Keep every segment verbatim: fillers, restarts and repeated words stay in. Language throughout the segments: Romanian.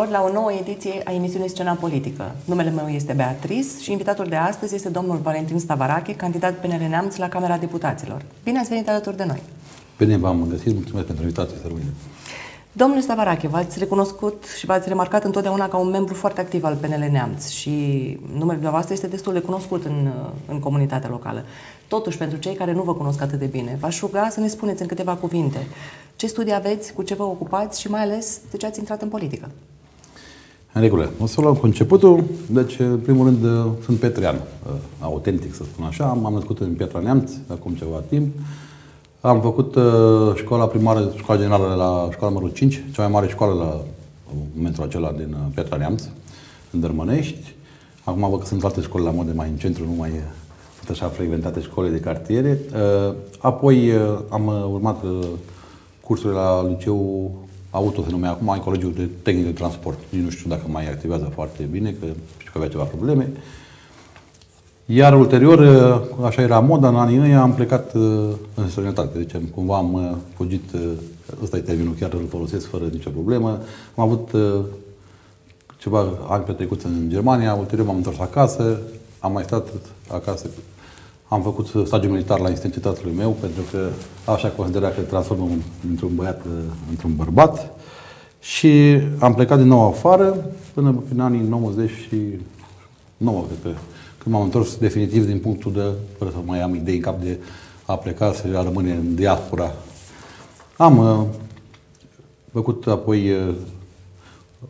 tuturor la o nouă ediție a emisiunii Scena Politică. Numele meu este Beatrice și invitatul de astăzi este domnul Valentin Stavarache, candidat P N L Neamț la Camera Deputaților. Bine ați venit alături de noi! Bine v-am găsit, mulțumesc pentru invitație, să rămâne. Domnule Stavarache, v-ați recunoscut și v-ați remarcat întotdeauna ca un membru foarte activ al P N L Neamț și numele dumneavoastră este destul de cunoscut în, în comunitatea locală. Totuși, pentru cei care nu vă cunosc atât de bine, v-aș ruga să ne spuneți în câteva cuvinte ce studii aveți, cu ce vă ocupați și mai ales de ce ați intrat în politică. În regulă. O să luăm cu începutul. Deci, în primul rând, sunt petrean, autentic să spun așa. M-am născut în Piatra Neamț, acum ceva timp. Am făcut școala primară, școala generală la școala numărul cinci, cea mai mare școală la momentul acela din Piatra Neamț, în Dărmănești. Acum văd că sunt alte școli la modă mai în centru, nu mai sunt așa frecventate școlile de cartiere. Apoi am urmat cursurile la liceu auto, se numea acum, în Colegiul de Tehnic de Transport. Nu știu dacă mai activează foarte bine, că știu că avea ceva probleme. Iar ulterior, așa era moda, în anii ăia am plecat în străinătate. Deci cumva am fugit, ăsta e terminul, chiar îl folosesc fără nicio problemă. Am avut ceva ani petrecuți în Germania, ulterior m-am întors acasă, am mai stat acasă. Am făcut stagiu militar la instanța tatălui meu, pentru că așa considera că transformă într-un băiat, într-un bărbat. Și am plecat din nou afară, până prin anii nouăzeci și nouă, cred că. Când m-am întors definitiv din punctul de, fără să mai am idei în cap de a pleca, să a rămâne în diaspora. Am uh, făcut apoi uh,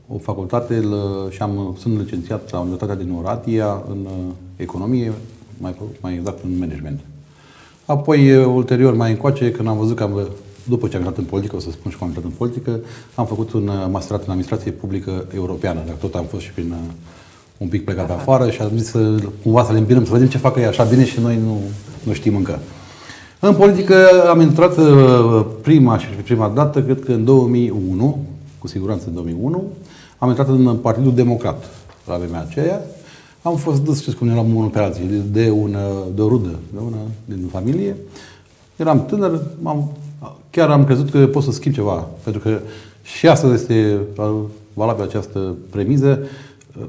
o facultate uh, și am, sunt licențiat la Universitatea din Oratia în uh, economie, mai, mai exact în management. Apoi, uh, ulterior, mai încoace, când am văzut că am, după ce am intrat în politică, o să spun și cum am intrat în politică, am făcut un uh, masterat în administrație publică europeană, dacă tot am fost și prin... Uh, un pic plecat afară și am zis să, cumva să le împinăm, să vedem ce facă ei așa bine și noi nu, nu știm încă. În politică am intrat prima și prima dată, cred că în două mii unu, cu siguranță în două mii unu, am intrat în Partidul Democrat la vremea aceea. Am fost dus, știți cum eram, în operație de, una, de o rudă, de una din familie. Eram tânăr, am, chiar am crezut că pot să schimb ceva, pentru că și asta este valabilă această premiză.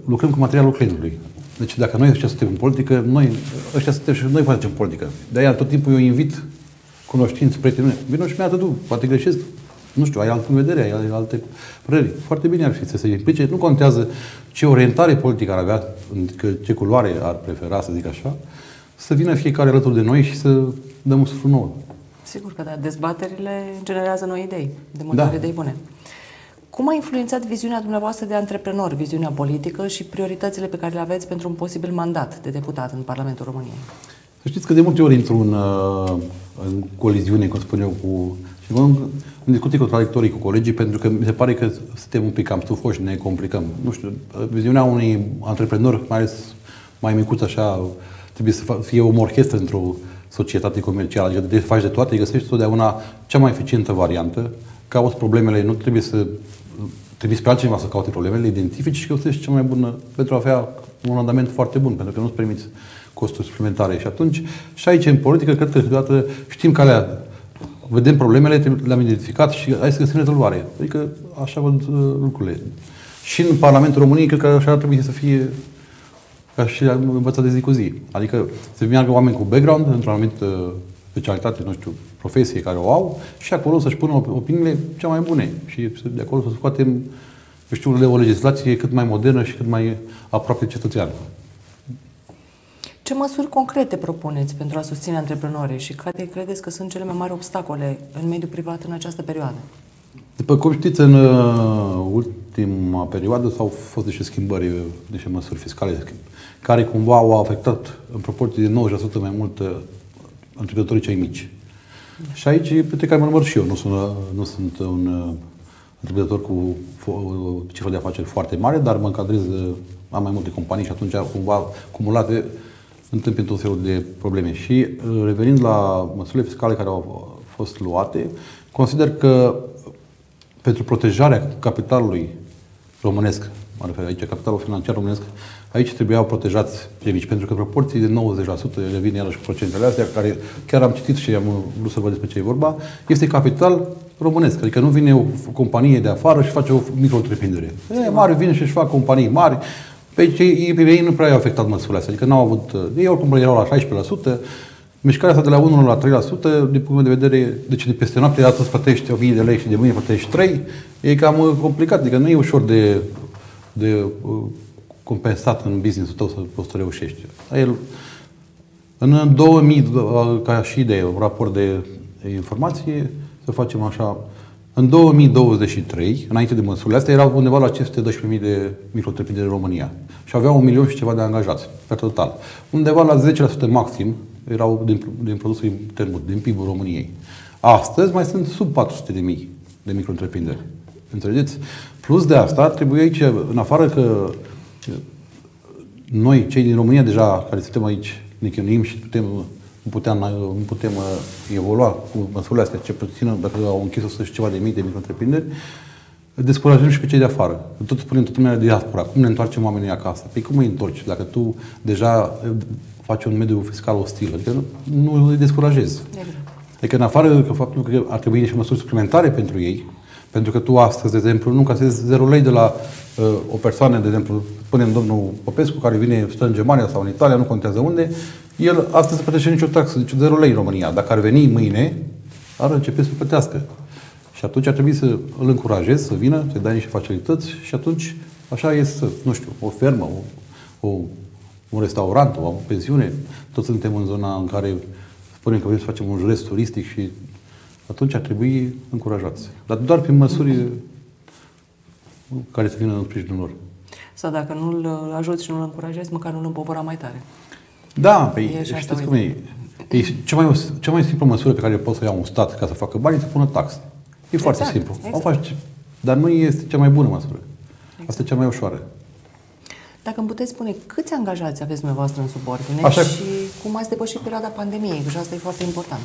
Lucrăm cu materialul clientului. Deci dacă noi ăștia suntem în politică, noi ăștia suntem și noi facem politică. De-aia tot timpul eu invit cunoștinți, prieteni mele. Vino și mi-a tu, poate greșesc. Nu știu, ai altă vedere, ai alte păreri. Foarte bine ar fi să se implice. Nu contează ce orientare politică ar avea, ce culoare ar prefera, să zic așa, să vină fiecare alături de noi și să dăm un suflu nou. Sigur că da. Dezbaterile generează noi idei. De multe ori idei bune. Cum a influențat viziunea dumneavoastră de antreprenor, viziunea politică și prioritățile pe care le aveți pentru un posibil mandat de deputat în Parlamentul României? Să știți că de multe ori intru în, în coliziune, cum spun eu, cu, și în, în discuții contradictorii cu colegii, pentru că mi se pare că suntem un pic cam stufoși, ne complicăm. Nu știu, viziunea unui antreprenor, mai ales mai micuț așa, trebuie să fie o orchestră într-o societate comercială, adică de faci de toate, găsești totdeauna cea mai eficientă variantă, cauți problemele, nu trebuie să trebuie spre altcineva să caute problemele, identifici și găsești cea mai bună pentru a avea un randament foarte bun, pentru că nu-ți permiți costuri suplimentare. Și atunci, și aici, în politică, cred că câteodată știm calea, vedem problemele, le-am identificat și hai să găsim rezolvare. Adică așa văd lucrurile. Și în Parlamentul României, cred că așa ar trebui să fie ca și învățat de zi cu zi. Adică să meargă oameni cu background, într-un anumit specialitate, nu știu, profesie care o au și acolo să-și pună opiniile cea mai bune și de acolo să scoatem, eu știu, o legislație cât mai modernă și cât mai aproape cetățeană. Ce măsuri concrete propuneți pentru a susține antreprenorii și care credeți că sunt cele mai mari obstacole în mediul privat în această perioadă? După cum știți, în ultima perioadă s-au fost niște schimbări, niște măsuri fiscale care cumva au afectat în proporție de nouăzeci la sută mai mult întreprinzătorii cei mici. Și aici, pe care mă număr și eu, nu sunt, nu sunt un întreprinzător cu o cifră de afaceri foarte mare, dar mă încadrez, am mai multe companii și atunci, cumva, cumulate, întâmplă tot felul de probleme. Și revenind la măsurile fiscale care au fost luate, consider că pentru protejarea capitalului românesc, mă refer aici, capitalul financiar românesc, Aici trebuiau protejați elegi, pentru că proporții de nouăzeci la sută revin iarăși procentele astea, care chiar am citit și am vrut să văd despre ce e vorba, este capital românesc. Adică nu vine o companie de afară și face o micro-întreprindere. Mari vin și își fac companii mari. Pe cei, pe ei nu prea i-au afectat măsurile astea, adică n-au avut, ei oricum erau la șaisprezece la sută, mișcarea asta de la unu la trei la sută, din punct de vedere, deci de peste noapte, astăzi plătești o mie de lei și de mâine plătești trei, e cam complicat, adică nu e ușor de, de compensat în business-ul tău să poți să reușești. El, în două mii, ca și de un raport de informație, să facem așa, în două mii douăzeci și trei, înainte de măsurile astea, erau undeva la cinci sute doisprezece mii de micro-întreprinderi în România și aveau un milion și ceva de angajați, pe total. Undeva la zece la sută maxim erau din, din produsul intern brut, din P I B-ul României. Astăzi mai sunt sub patru sute de mii de micro-întreprinderi. Înțelegeți? Plus de asta, trebuie aici, în afară că noi, cei din România, deja care suntem aici, ne chinuim și putem... Nu putem, nu putem evolua cu măsurile astea, ce puțin, dacă au închis o sută și ceva de mii de micro-întreprinderi, descurajăm și pe cei de afară. Tot spunem toată lumea de diaspora. Cum ne întoarcem oamenii acasă? Păi cum îi întorci dacă tu deja faci un mediu fiscal ostil? Adică nu, nu îi descurajezi. Adică în afară că faptul că ar trebui niște măsuri suplimentare pentru ei, pentru că tu astăzi, de exemplu, nu casezi zero lei de la uh, o persoană, de exemplu, spunem domnul Popescu, care vine, stă în Germania sau în Italia, nu contează unde, el astăzi nu plătește nicio taxă, deci zero lei în România. Dacă ar veni mâine, ar începe să plătească. Și atunci ar trebui să îl încurajezi să vină, să-i dai niște facilități și atunci așa este, nu știu, o fermă, o, o, un restaurant, o, o pensiune. Toți suntem în zona în care spunem că vrem să facem un jurist turistic și atunci ar trebui încurajați. Dar doar prin măsuri care să vină în sprijinul lor. Sau dacă nu îl ajuți și nu îl încurajezi, măcar nu îl împovăra mai tare. Da, păi, știți cum e. e cea, mai, cea mai simplă măsură pe care poți să ia un stat ca să facă bani, să pună taxe. E exact, foarte simplu. Exact. O faci, dar nu este cea mai bună măsură. Exact. Asta e cea mai ușoară. Dacă îmi puteți spune câți angajați aveți dumneavoastră în subordine Așa... și cum ați depășit perioada pandemiei, că asta e foarte important.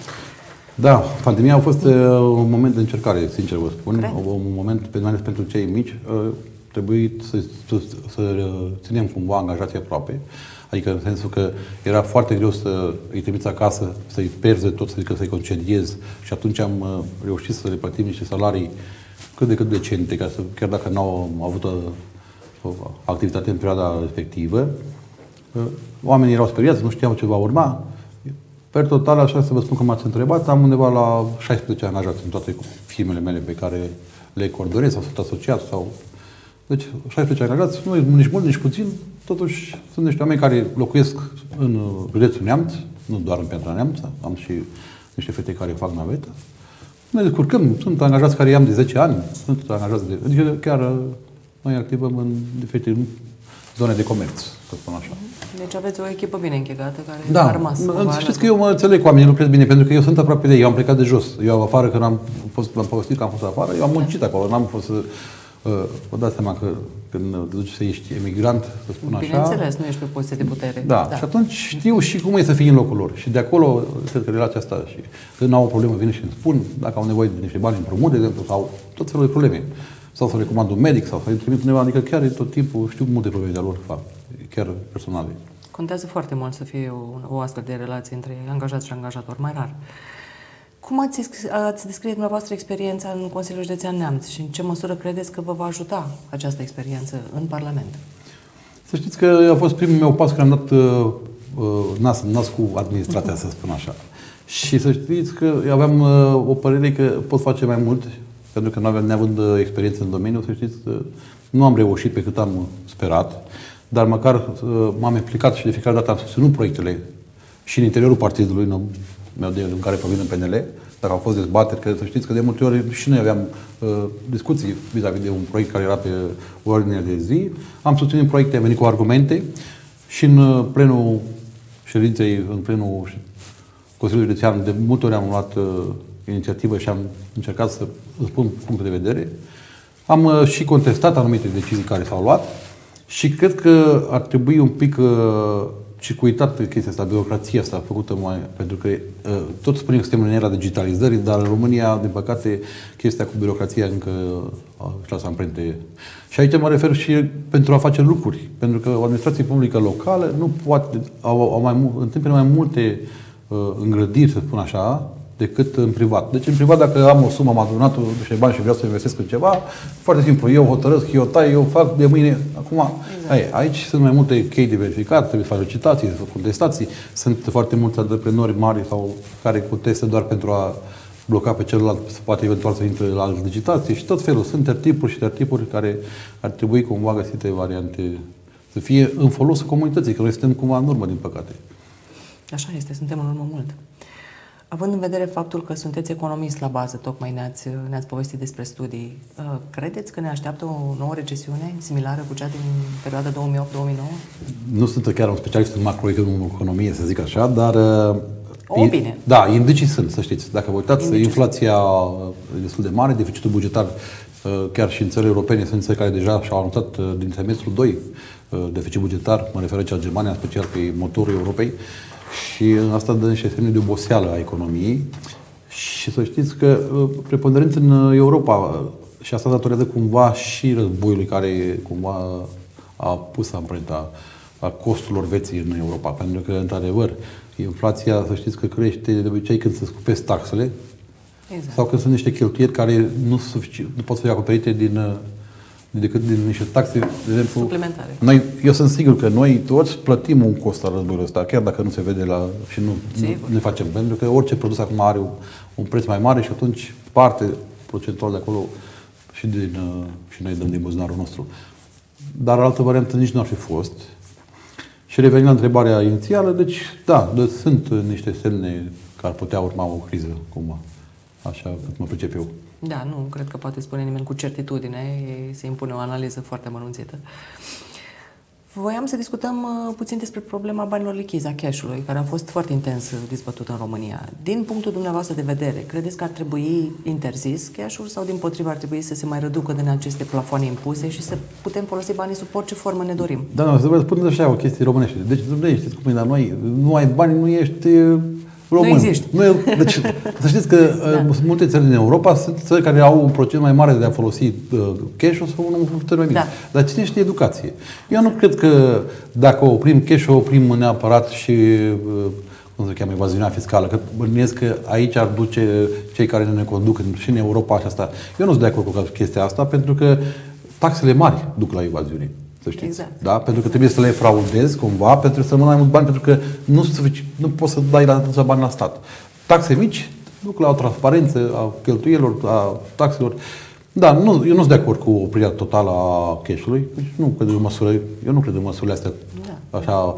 Da, pandemia a fost uh, un moment de încercare, sincer vă spun. Cred. Un moment, mai ales pentru cei mici, uh, trebuie să, să, să ținem cumva angajații aproape. Adică în sensul că era foarte greu să îi trimiți acasă, să-i pierzi tot, adică să-i concediezi. Și atunci am reușit să le plătim niște salarii cât de cât decente, ca să, chiar dacă nu au avut activitate în perioada respectivă. Oamenii erau speriați, nu știau ce va urma. Pe total, așa să vă spun că m-ați întrebat, am undeva la șaisprezece angajați în toate firmele mele pe care le coordonez sau sunt asociat sau... Deci, șaisprezece angajați, nu e nici mult, nici puțin, totuși sunt niște oameni care locuiesc în județul Neamț, nu doar în Piatra Neamț, am și niște fete care fac navetă. Ne descurcăm, sunt angajați care i-am de zece ani, sunt angajați de... Adică chiar noi activăm în diferite zone de comerț, să spun așa. Deci aveți o echipă bine închegată care da. a rămas. Da, știți că eu mă înțeleg cu oamenii, lucrez bine, pentru că eu sunt aproape de ei, eu am plecat de jos. Eu afară, când am fost, am povestit că am fost afară, eu am muncit acolo, n-am fost... Vă dați seama că când te duci să ești emigrant, să spun așa... Bineînțeles, nu ești pe poziție de putere. Da, da. Și atunci știu și cum e să fii în locul lor. Și de acolo, cred că relația asta. Și când au o problemă, vin și îmi spun, dacă au nevoie de niște bani împrumut, de exemplu, sau tot felul de probleme. Sau să recomand un medic, sau să-i trimit undeva, adică chiar tot timpul știu multe probleme de-a lor, fapt, chiar personale. Contează foarte mult să fie o, o astfel de relație între angajați și angajator, mai rar. Cum ați, ați descris dumneavoastră experiența în Consiliul Județean Neamț și în ce măsură credeți că vă va ajuta această experiență în Parlament? Să știți că a fost primul meu pas când am dat uh, nas, nas cu administrația, să spun așa. Și să știți că aveam uh, o părere că pot face mai mult, pentru că nu aveam, neavând experiență în domeniu, să știți, uh, nu am reușit pe cât am sperat, dar măcar uh, m-am implicat și de fiecare dată am susținut proiectele și în interiorul partidului, nu? în care provin în P N L, dacă au fost dezbateri, că să știți că de multe ori și noi aveam uh, discuții vis-a-vis de un proiect care era pe ordinea de zi. Am susținut proiecte, am venit cu argumente și în plenul ședinței, în plenul Consiliului Județean, de multe ori am luat uh, inițiativă și am încercat să spun punctul de vedere. Am uh, și contestat anumite decizii care s-au luat și cred că ar trebui un pic uh, și cu uitat chestia asta, birocrația asta făcută mai, pentru că tot spunem că suntem în era digitalizării, dar în România, din păcate, chestia cu birocrația încă își lasă amprente. Și aici mă refer și pentru a face lucruri, pentru că o administrație publică locală nu poate, au, au mai, întâmplă mai multe uh, îngrădiri, să spun așa, decât în privat. Deci în privat, dacă am o sumă, am adunat niște bani și vreau să investesc în ceva, foarte simplu, eu hotărăsc, eu tai, eu fac de mâine. Acum, exact. Aici sunt mai multe chei de verificat, trebuie să faci licitații, să faci contestații. Sunt foarte mulți antreprenori mari sau care contestă doar pentru a bloca pe celălalt, poate eventual să intre la licitații și tot felul. Sunt tertipuri și tertipuri care ar trebui cumva găsite variante să fie în folosul comunității, că noi suntem cumva în urmă, din păcate. Așa este, suntem în urmă mult. Având în vedere faptul că sunteți economist la bază, tocmai ne-ați ne-ați povestit despre studii, credeți că ne așteaptă o nouă recesiune similară cu cea din perioada două mii opt două mii nouă? Nu sunt chiar un specialist în macroeconomie, să zic așa, dar... O, bine. Da, indicii sunt, să știți. Dacă vă uitați, indicii. Inflația e destul de mare, deficitul bugetar, chiar și în țările europene, sunt țări care deja și-au anunțat din semestrul doi deficit bugetar, mă refer aici la Germania, în special pe motorul Europei, și asta dă niște semne de oboseală a economiei. Și să știți că preponderent în Europa, și asta datorează cumva și războiului care cumva a pus amprenta a costurilor vieții în Europa. Pentru că, într-adevăr, inflația, să știți că crește de obicei când se scupesc taxele, exact, sau când sunt niște cheltuieli care nu, nu pot fi acoperite din... decât din niște taxe, de exemplu, suplimentare. Noi, eu sunt sigur că noi toți plătim un cost al războiului ăsta, chiar dacă nu se vede la, și nu, nu ne facem. Pentru că orice produs acum are un, un preț mai mare și atunci parte procentual de acolo și, din, și noi dăm din buzunarul nostru. Dar altă variantă nici nu ar fi fost. Și revenind la întrebarea inițială, deci da, deci sunt niște semne că ar putea urma o criză, cumva, așa cât mă pricep eu. Da, nu cred că poate spune nimeni cu certitudine, se impune o analiză foarte mărunțită. Voiam să discutăm puțin despre problema banilor lichizi, a cash-ului, care a fost foarte intens dezbătută în România. Din punctul dumneavoastră de vedere, credeți că ar trebui interzis cash-ul sau din potrivă ar trebui să se mai reducă din aceste plafoane impuse și să putem folosi banii sub orice formă ne dorim? Da, nu, să vă spun așa o chestie românește. Deci, dumneavoastră, știți cum e la noi, nu ai bani, nu ești... Român. Nu există. Deci, să știți că da, multe țări din Europa sunt țări care au un procent mai mare de a folosi cash-ul sau un procent mai mic. Da. Dar cine știe educație? Eu nu cred că dacă oprim cash-ul, oprim neapărat și, cum se cheamă, evaziunea fiscală. Că bănuiesc că aici ar duce cei care ne conduc și în Europa și asta. Eu nu sunt de acord cu chestia asta pentru că taxele mari duc la evaziune. Să știți, exact, da? Pentru că trebuie să le fraudezi cumva, pentru să rămână mai mult bani, pentru că nu, nu poți să dai la atâția bani la stat. Taxe mici duc la o transparență a cheltuielor, a taxelor. Da, nu, eu nu sunt de acord cu oprirea totală a cash-ului. Deci nu cred în măsură, eu nu cred în măsurile astea. Da. Așa,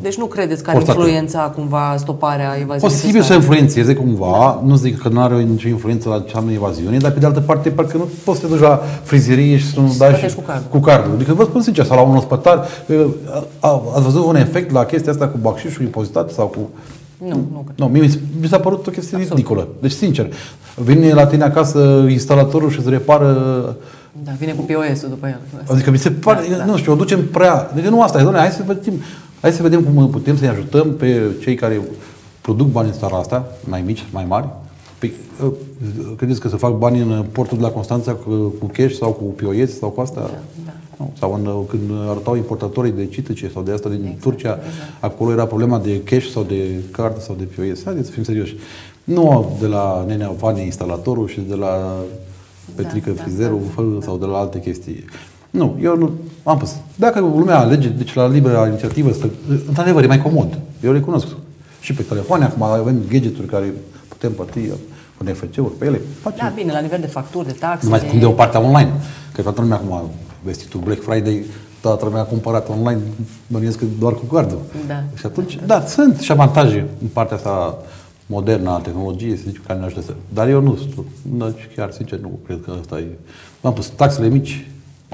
deci nu credeți că ar influența cumva stoparea evaziunii? Posibil să influențeze cumva, da, nu zic că nu are nicio influență la cea mai evaziune, dar pe de altă parte parcă nu poți să te duci la frizerie și să nu dai și cu cardul. Cu cardul. Adică vă spun sincer, sau la un ospătar, ați văzut un efect la chestia asta cu bacșișul impozitat sau cu... Nu, nu cred. Nu, mie mi s-a părut o chestie absolut ridicolă. Deci sincer, vine la tine acasă instalatorul și îți repară... Da, vine cu P O S-ul după el. Adică mi se pare, da, nu știu, o ducem prea... Deci nu asta e, doamne, hai să vedem. Hai să vedem cum putem să-i ajutăm pe cei care produc bani în țara asta, mai mici, mai mari. Păi, credeți că să fac bani în portul de la Constanța cu cash sau cu P O S sau cu asta? Da, da. Nu. Sau în, când arătau importatorii de citice sau de asta din exact, Turcia, exact, acolo era problema de cash sau de card sau de P O S. Haideți să fim serioși. Nu de la nenea Vane instalatorul și de la Petrică da, frizerul da, da, da, sau de la alte chestii. Nu, eu nu am pus. Dacă lumea alege, deci la liberă inițiativă, într-adevăr e mai comod. Eu le cunosc. Și pe telefoane, acum avem gadgeturi care putem plăti cu N F C-uri pe ele. Facem. Da, bine, la nivel de facturi, de taxe. Nu mai spun de o parte online. Că toată lumea acum vestitul Black Friday, toată lumea a cumpărat online, bănuiesc doar cu cardul. Da. Și atunci, da, sunt și avantaje în partea asta modernă a tehnologiei, să zicem, care ne ajută să... Dar eu nu, deci chiar sincer, nu cred că asta e... Am pus taxele mici,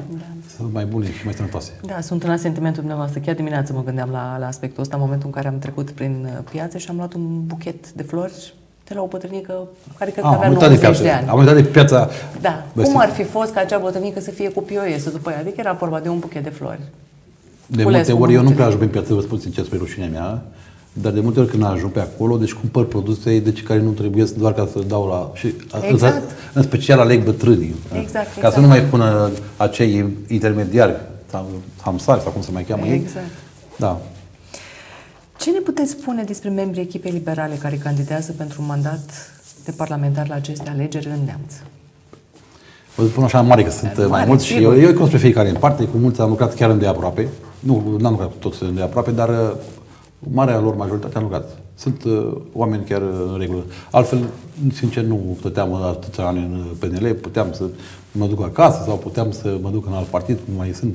da, sunt mai bune și mai sănătoase. Da, sunt în asentimentul dumneavoastră. Chiar dimineața mă gândeam la, la aspectul ăsta, în momentul în care am trecut prin piață și am luat un buchet de flori de la o bătrânică care cred că avea nouăzeci de ani. Am uitat de piața. Da. Cum ar fi fost ca acea bătrânică să fie cu P O S după ea? Adică era vorba de un buchet de flori. De multe ori, eu nu prea ajung pe piață, vă spun sincer, spre rușinea mea, dar de multe ori când ajung pe acolo, deci cumpăr produse deci care nu trebuie doar ca să dau la... Și exact. În special aleg bătrânii. Exact, ca exact. Să nu mai pună acei intermediari, hamsari sau cum se mai cheamă exact. Ei. Exact. Da. Ce ne puteți spune despre membrii echipei liberale care candidează pentru un mandat de parlamentar la aceste alegeri în Neamț? Vă spun așa mare că sunt mare, mai mulți sigur. Și eu, eu cunosc pe fiecare în parte, cu mulți am lucrat chiar îndeaproape. Nu, n-am lucrat toți îndeaproape, dar marea lor majoritate am lucrat. Sunt uh, oameni chiar în regulă. Altfel, sincer, nu stăteam atâția ani în P N L, puteam să mă duc acasă sau puteam să mă duc în alt partid, cum mai sunt,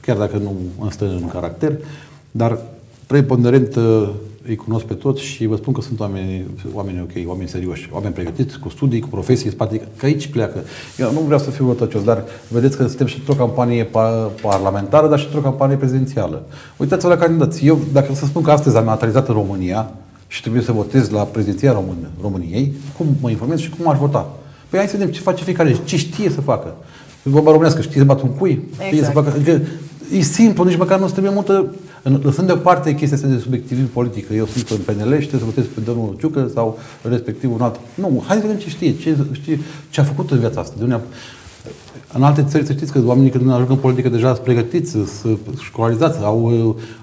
chiar dacă nu îmi stă în caracter, dar preponderent îi cunosc pe toți și vă spun că sunt oameni, oameni ok, oameni serioși, oameni pregătiți, cu studii, cu profesii, practic, că aici pleacă. Eu nu vreau să fiu rătăcios, dar vedeți că suntem și într-o campanie parlamentară, dar și într-o campanie prezidențială. Uitați-vă la candidați. Eu, dacă să spun că astăzi am naturalizat în România și trebuie să votez la prezidenția Român, României, cum mă informez și cum aș vota? Păi hai să vedem ce face fiecare, ce știe să facă. Vorba românească, știe să bată un cui? Exact. Știe să facă, adică, e simplu, nici măcar nu trebuie multă... Lăsând deoparte chestia asta de subiectivism politic, eu sunt în P N L și trebuie să votez pe domnul Ciucă sau respectiv un alt... Nu, hai să vedem ce știe, ce, știe, ce a făcut în viața asta. De unde a... În alte țări, să știți că oamenii când ajung în politică deja sunt pregătiți, sunt școlarizați, au,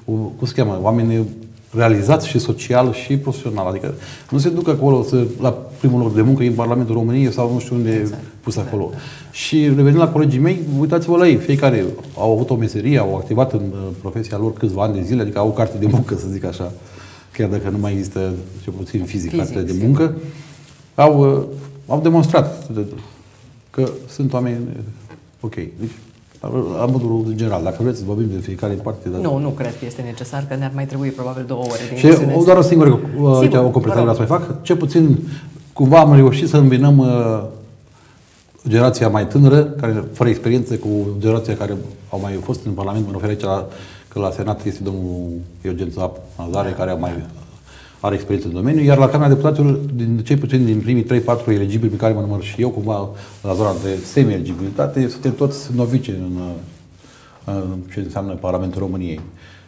cum se cheamă, oameni realizați și social și profesional. Adică nu se duc acolo să, la primul loc de muncă, în Parlamentul României sau nu știu unde exact. Pus acolo. Da, da. Și revenind la colegii mei, uitați-vă la ei. Fiecare au avut o meserie, au activat în profesia lor câțiva ani de zile, adică au o carte de muncă, să zic așa, chiar dacă nu mai există, cel puțin fizic, fizic carte de muncă. Au, au demonstrat că sunt oameni ok. Deci, la modul general, dacă vreți să vorbim de fiecare parte... Dar... Nu, nu cred că este necesar, că ne-ar mai trebui probabil două ore din emisiune. Și doar o singură o completare vreau să mai fac. Ce puțin, cumva am reușit să îmbinăm uh, generația mai tânără, care fără experiență, cu generația care au mai fost în Parlament, mă refer aici la, că la Senat este domnul Eugenț Zap, da. Care mai are experiență în domeniu, iar la Camera Deputaților, din cei puțin din primii trei patru elegibili pe care mă număr și eu, cumva la zona de semi-eligibilitate, suntem toți novici în, în ce înseamnă Parlamentul României.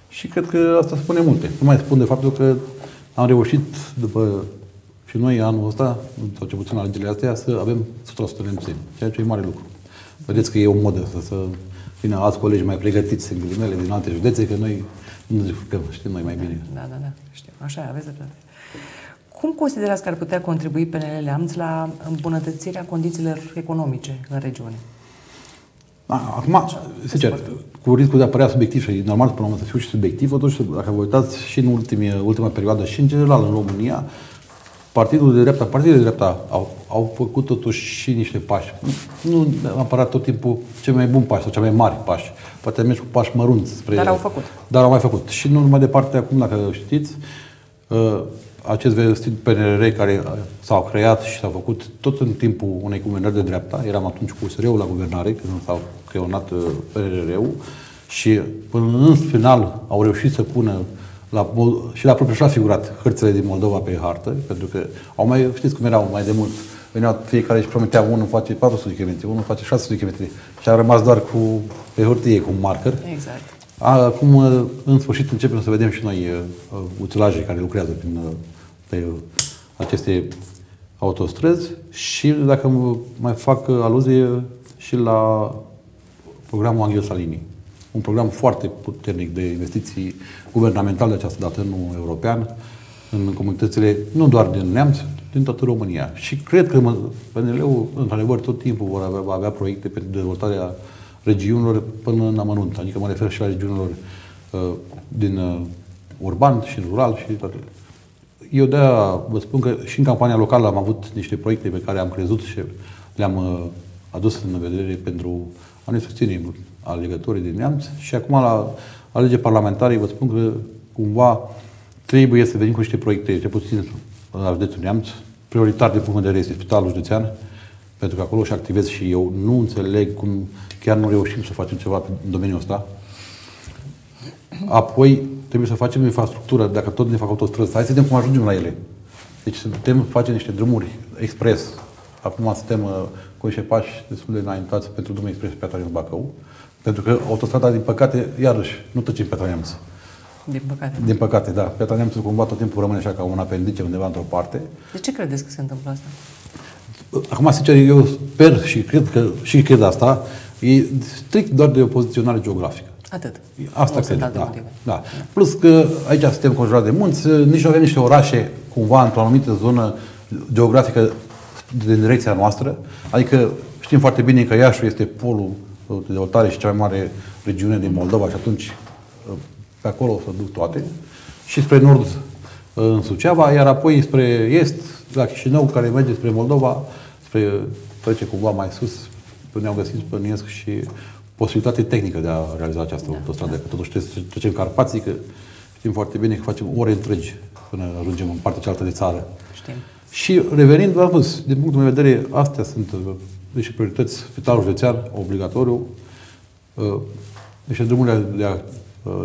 Și cred că asta spune multe. Nu mai spun de faptul că am reușit, după și noi anul ăsta, sau ce puțin alegerile astea, să avem o sută la sută nemțeni, ceea ce e mare lucru. Vedeți că e o modă să, să vină alți colegi mai pregătiți, în ghilimele, din alte județe, că noi nu că știm noi mai bine. Da, da, da, știu. Așa, aveți dreptate. Cum considerați că ar putea contribui P N L-Neamț la îmbunătățirea condițiilor economice în regiune? Acum, sincer, cu riscul de a părea subiectiv și normal până la să fiu și subiectiv, totuși, dacă vă uitați și în ultimii, ultima perioadă și în general în România, Partidul de dreapta, partidele de dreapta au, au făcut totuși și niște pași. Nu am parat tot timpul cei mai buni pași sau cei mai mari pași. Poate mergi cu pași mărunți spre... Dar au făcut. Dar au mai făcut. Și nu numai departe, acum, dacă știți, acest vestit P N R R care s-au creat și s-au făcut tot în timpul unei guvernări de dreapta, eram atunci cu U S R-ul la guvernare, când s-au creonat P N R R-ul și până în final au reușit să pună La, și la propriu și-a figurat hârțele din Moldova pe hartă, pentru că au mai, știți cum erau mai de mult, veneau fiecare și promitea unul face patru sute de kilometri, unul face șase sute de kilometri și a rămas doar cu, pe hârtie cu un marker. Exact. Acum, în sfârșit, începem să vedem și noi uh, utilaje care lucrează prin uh, pe, uh, aceste autostrăzi și, dacă mai fac uh, aluzie, și la programul Angel Salini. Un program foarte puternic de investiții guvernamentale de această dată, nu european, în comunitățile, nu doar din Neamț, din toată România. Și cred că P N L-ul, într-adevăr, tot timpul vor avea, avea proiecte pentru dezvoltarea regiunilor până în amănunt. Adică mă refer și la regiunilor uh, din uh, urban și rural și toate. Eu de-aia vă spun că și în campania locală am avut niște proiecte pe care am crezut și le-am uh, adus în vedere pentru a ne susține alegătorii din Neamț și acum la alegeri parlamentare vă spun că cumva trebuie să venim cu niște proiecte, cel puțin la județul Neamț, prioritar din punct de vedere este Spitalul Județean, pentru că acolo și activez și eu. Nu înțeleg cum chiar nu reușim să facem ceva în domeniul ăsta. Apoi trebuie să facem infrastructură, dacă tot ne fac autostrăzi, hai să vedem cum ajungem la ele. Deci să putem face niște drumuri expres. Acum suntem cu niște pași destul de înaintați pentru drumul expres pe Piatra Neamț Bacău, Pentru că autostrada, din păcate, iarăși, nu tăcim Piatra Neamț. Din păcate. Din păcate, da. Piatra Neamț cumva tot timpul rămâne așa ca un apendice undeva într-o parte. De ce credeți că se întâmplă asta? Acum, sincer, eu sper și cred că și cred asta, e strict doar de o poziționare geografică. Atât. Asta nu cred, da, da. Da. Plus că aici suntem conjurați de munți, nici nu avem niște orașe cumva într-o anumită zonă geografică de direcția noastră. Adică știm foarte bine că Iașul este polul de dezvoltare și cea mai mare regiune din Moldova și atunci pe acolo o să duc toate. Și spre nord în Suceava, iar apoi spre est, la Chișinău, care merge spre Moldova, spre, trece cumva mai sus, până ne-au găsit păniesc și posibilitate tehnică de a realiza această da, autostradă. Da. Că totuși trebuie să trecem Carpații, că știm foarte bine că facem ore întregi până ajungem în partea cealaltă de țară. Știm. Și revenind, v-am spus, din punctul meu de vedere, astea sunt niște priorități, spitalul județean, obligatoriu, niște drumurile de a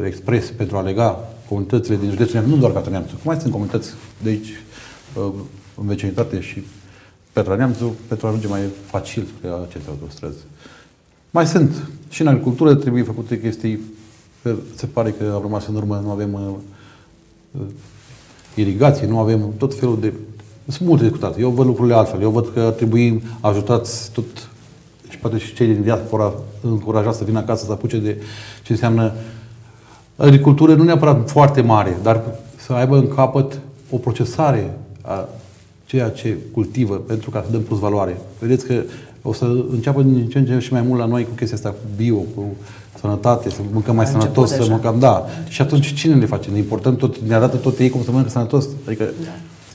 expres pentru a lega comunitățile din județul, nu doar Piatra Neamț. Mai sunt comunități de aici, în vecinătate și Piatra Neamț, pentru a ajunge mai facil pe aceste autostrăzi. Mai sunt și în agricultură, trebuie făcute chestii, se pare că au rămas în urmă, nu avem irigații, nu avem tot felul de... Sunt multe discutate, eu văd lucrurile altfel, eu văd că trebuie ajutați tot și poate și cei din diaspora încurajați să vină acasă, să apuce de ce înseamnă agricultură, nu neapărat foarte mare, dar să aibă în capăt o procesare a ceea ce cultivă, pentru ca să dăm plus valoare. Vedeți că o să înceapă din ce în ce și mai mult la noi cu chestia asta, cu bio, cu sănătate, să mâncăm mai sănătos, să mâncăm, da. Și atunci cine le face? Ne importăm tot, ne arată tot ei cum să mănâncă sănătos. Adică, da.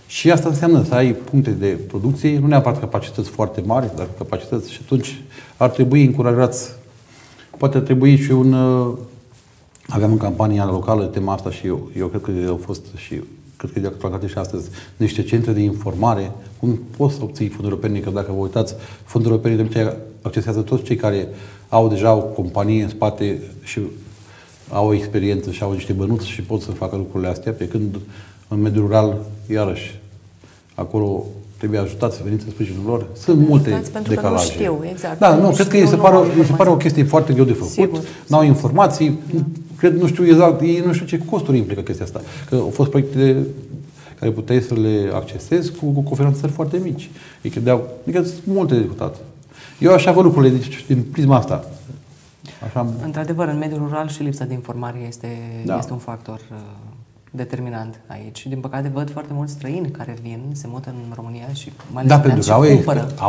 Și asta înseamnă să ai puncte de producție, nu neapărat capacități foarte mari, dar capacități. Și atunci ar trebui încurajați, poate ar trebui și un... Aveam în campania locală tema asta și eu, eu cred că au fost și... cred că de actualitate și astăzi, niște centre de informare, cum poți să obții fonduri europene, că dacă vă uitați, fonduri europene de accesează toți cei care au deja o companie în spate și au o experiență și au niște bănuți și pot să facă lucrurile astea, pe când în mediul rural, iarăși, acolo trebuie ajutați să veniți în sprijinul lor. Sunt de multe decalaje. Pentru că nu știu, exact. Da, nu, nu cred că ei se, se pare o chestie foarte greu de făcut, n-au informații, da. Cred, nu știu exact, ei nu știu ce costuri implică chestia asta. Că au fost proiecte care puteai să le accesezi cu, cu, cu finanțări foarte mici. Ei credeau, adică sunt multe discutate. Eu așa văd lucrurile din prisma asta. Am... Într-adevăr, în mediul rural și lipsa de informare este, da. este un factor uh, determinant aici. Din păcate, văd foarte mulți străini care vin, se mută în România și mai ales da, pentru că au,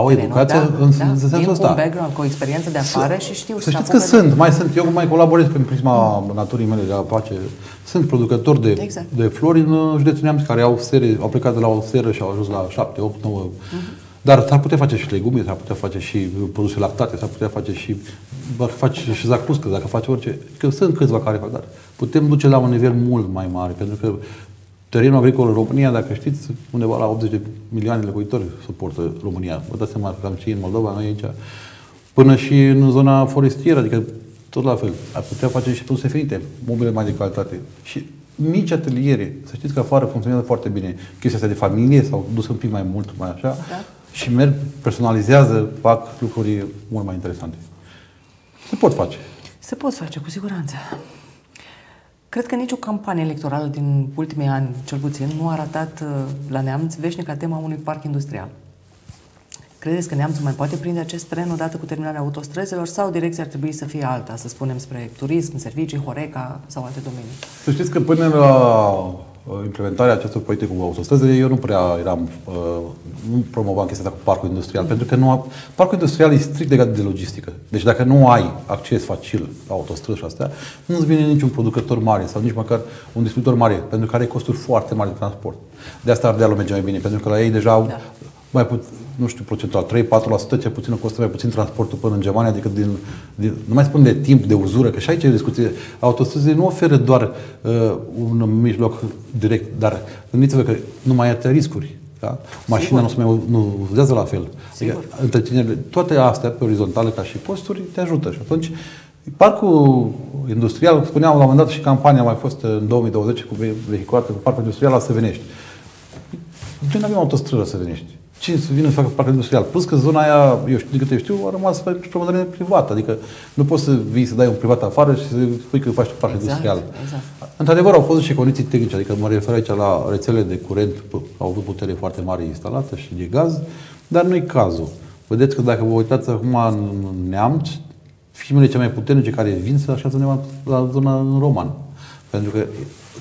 au educație da, în, da, în sensul ăsta. Cu background, cu o experiență de afară și știu. Să știți că de... sunt, mai sunt. Eu mai colaborez prin prisma mm. naturii mele de a face. Sunt producători de, exact. de flori în județul Neamț, care au, sere, au plecat de la o seră și au ajuns la șapte, opt, nouă. Mm -hmm. Dar s-ar putea face și legume, s-ar putea face și produse lactate, s-ar putea face și dacă faci și zacuscă, dacă faci orice. Că sunt câțiva care fac, dar putem duce la un nivel mult mai mare, pentru că terenul agricol în România, dacă știți, undeva la optzeci de milioane de locuitori suportă România. Vă dați seama că am și în Moldova, noi aici, până și în zona forestieră, adică tot la fel. Ar putea face și produse finite, mobile mai de calitate. Și mici ateliere, să știți că afară funcționează foarte bine. Chestia asta de familie s-au dus un pic mai mult, mai așa. Da. Și merg, personalizează, fac lucruri mult mai interesante. Se pot face. Se pot face, cu siguranță. Cred că nicio campanie electorală din ultimii ani, cel puțin, nu a arătat la Neamț veșnica tema unui parc industrial. Credeți că Neamțul mai poate prinde acest tren odată cu terminarea autostrăzilor sau direcția ar trebui să fie alta, să spunem spre turism, servicii, Horeca sau alte domenii? Să știți că până la... implementarea acestor proiecte cu autostrăzile, eu nu prea eram, nu promovam chestia asta cu parcul industrial, pentru că nu a, parcul industrial e strict legat de logistică. Deci dacă nu ai acces facil la autostrăzi și astea, nu-ți vine niciun producător mare sau nici măcar un distribuitor mare, pentru că are costuri foarte mari de transport. De asta Ardealul merge mai bine, pentru că la ei deja au, da. mai put, nu știu, procentual, trei la patru la sută ce puțin costă mai puțin transportul până în Germania, decât din, din, nu mai spun de timp, de uzură, că și aici e discuție. Autostrăzile nu oferă doar uh, un mijloc direct, dar gândiți-vă că nu mai are riscuri. Da? Mașina nu se mai nu uzează la fel. Adică, întreținerile, toate astea, pe orizontală ca și costuri, te ajută. Și atunci, parcul industrial, spuneam la un moment dat și campania mai fost în două mii douăzeci cu vehiculate cu parcul industrial la Săvenești. Noi nu avem autostrăzi la Săvenești. cine să vină să facă parc industrial? Plus că zona aia, eu știu, de câte știu, a rămas pe promovare privată. Adică nu poți să vii să dai un privat afară și să spui că faci un parc exact, industrial. Exact. Într-adevăr, au fost și condiții tehnice. Adică mă refer aici la rețele de curent, au avut putere foarte mare instalată și de gaz, dar nu e cazul. Vedeți că dacă vă uitați acum în Neamț, firmele cele mai puternice care vin se așează undeva la zona în Roman. Pentru că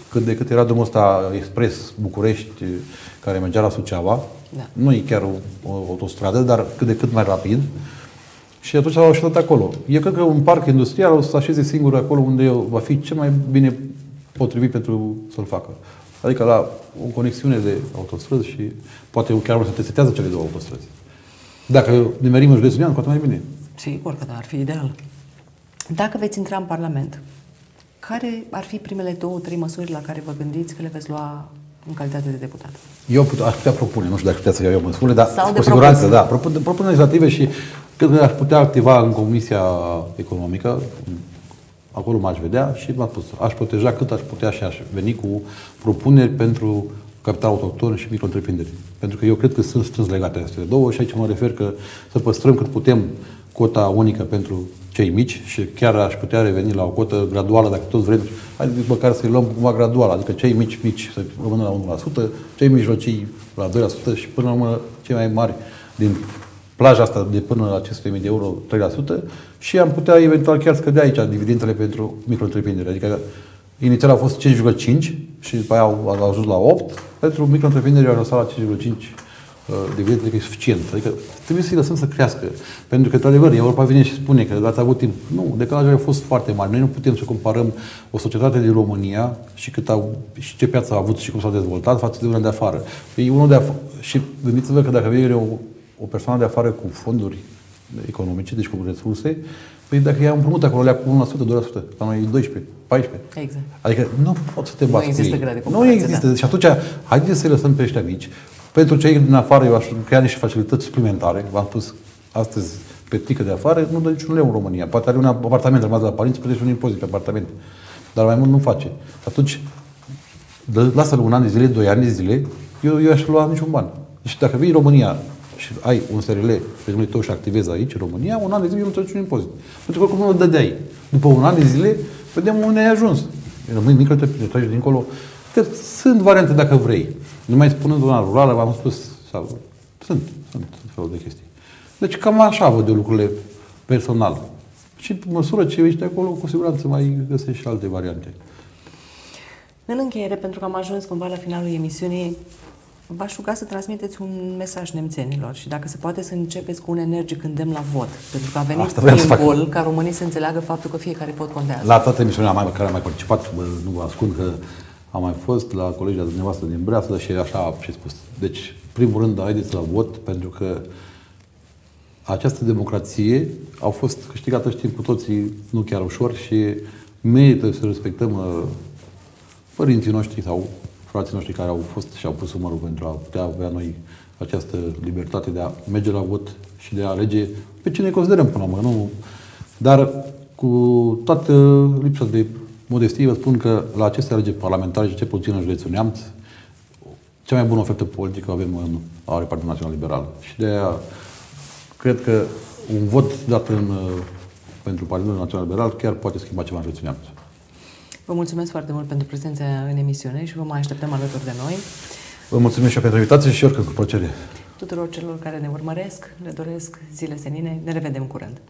cât de cât era drumul ăsta expres București, care mergea la Suceava, da. Nu e chiar o, o autostradă, dar cât de cât mai rapid. Și atunci au așezat acolo. Eu cred că un parc industrial o să așeze singur acolo unde va fi cel mai bine potrivit pentru să-l facă. Adică la o conexiune de autostrăzi și poate chiar o să te setează cele două autostrăzi. Dacă ne merim în județul neamț, cu atât mai bine. Sigur că da, ar fi ideal. Dacă veți intra în Parlament, care ar fi primele două, trei măsuri la care vă gândiți că le veți lua în calitate de deputat? Eu put, aș putea propune, nu știu dacă puteți să iau eu măsurile, dar sau cu siguranță, da, propun, propun legislative și cred că aș putea activa în Comisia Economică, acolo m-aș vedea și m-aș spus, aș proteja cât aș putea și aș veni cu propuneri pentru capital autohton și micro-întreprinderi. Pentru că eu cred că sunt strâns legate acestea două și aici mă refer că să păstrăm cât putem cota unică pentru cei mici și chiar aș putea reveni la o cotă graduală, dacă tot vrem, hai măcar să-i luăm cumva gradual, adică cei mici mici să rămână la unu la sută, cei mijlocii la doi la sută și până la urmă cei mai mari din plaja asta de până la cinci sute de mii de euro, trei la sută și am putea eventual chiar scădea aici dividendele pentru micro-întreprinderi. Adică inițial au fost cinci virgulă cinci și după aia au, au ajuns la opt, pentru micro-întreprinderi au lăsat la cinci virgulă cinci. Dividendele, adică e suficient. Adică trebuie să-i lăsăm să crească. Pentru că, într-adevăr, Europa vine și spune că ați avut timp. Nu, decalajele au fost foarte mari. Noi nu putem să comparăm o societate din România și, cât au, și ce piață a avut și cum s-a dezvoltat față de una de afară. E unul de afară. Și gândiți-vă că dacă vine o, o persoană de afară cu fonduri economice, deci cu resurse, păi dacă ea împrumută acolo lea cu unu la sută, doi la sută, la noi e doisprezece la sută, paisprezece la sută. Exact. Adică nu pot să te bați. Nu există grade de comparație. Nu există. Da. Și atunci, haideți să-i lăsăm pe ăștia mici. Pentru cei din afară, eu aș crea niște facilități suplimentare. V-am spus astăzi pe tică de afară, nu dă niciun leu în România. Poate are un apartament rămas la părinți, plătește un impozit pe apartament. Dar mai mult nu face. Atunci, lasă-l un an de zile, doi ani de zile, eu, eu aș lua niciun ban. Deci dacă vii în România și ai un S R L pe numele tău și activezi aici, în România, un an de zile eu nu plătești niciun impozit. Pentru că oricum nu-l dădeai. După un an de zile, vedem unde ai ajuns. Rămâi micro-întreprinderi dincolo. Sunt variante dacă vrei. Nu mai spunând zona rurală, v-am spus, sau, sunt, sunt felul de chestii. Deci cam așa văd de lucrurile personal. Și pe măsură ce ești acolo, cu siguranță mai găsești și alte variante. În încheiere, pentru că am ajuns cumva la finalul emisiunii, v-aș ruga să transmiteți un mesaj nemțenilor și dacă se poate să începeți cu un energic îndemn la vot. Pentru că a venit timpul ca românii să înțeleagă faptul că fiecare vot contează. La toată emisiunea mai, care am mai participat, bă, nu vă ascund că am mai fost la colegia dumneavoastră din Breasla și așa am și spus. Deci, primul rând, haideți la vot, pentru că această democrație a fost câștigată, știm cu toții, nu chiar ușor și merită să respectăm uh, părinții noștri sau frații noștri care au fost și au pus umărul pentru a putea avea noi această libertate de a merge la vot și de a alege pe cine considerăm până la urmă, nu? Dar cu toată lipsa de modestie, vă spun că la aceste alegeri parlamentare și ce puțin în județul Neamț, cea mai bună ofertă politică avem în are Partidul Național Liberal. Și de aia cred că un vot dat în, pentru Partidul Național Liberal chiar poate schimba ceva în județul Neamț. Vă mulțumesc foarte mult pentru prezența în emisiune și vă mai așteptăm alături de noi. Vă mulțumesc și eu pentru invitație și oricând cu plăcere. Tuturor celor care ne urmăresc, le doresc zile senine, ne revedem curând.